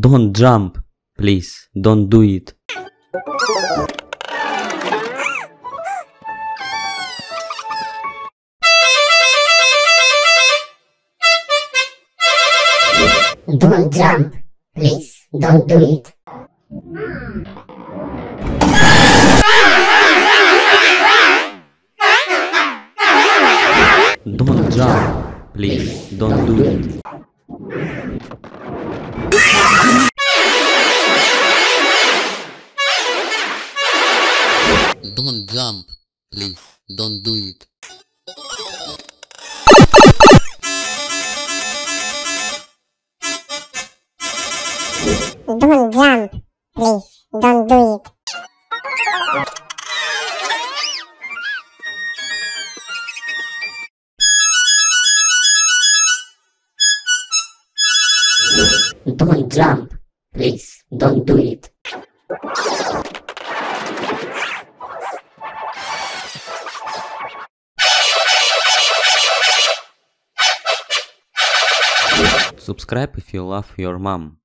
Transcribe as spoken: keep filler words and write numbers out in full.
Don't jump, please, don't do it. Don't jump, please, don't do it. Don't jump, please, don't do it. Don't jump, please, don't do it. Don't jump, please, don't do it. Don't jump, please, don't do it. Subscribe if you love your mom.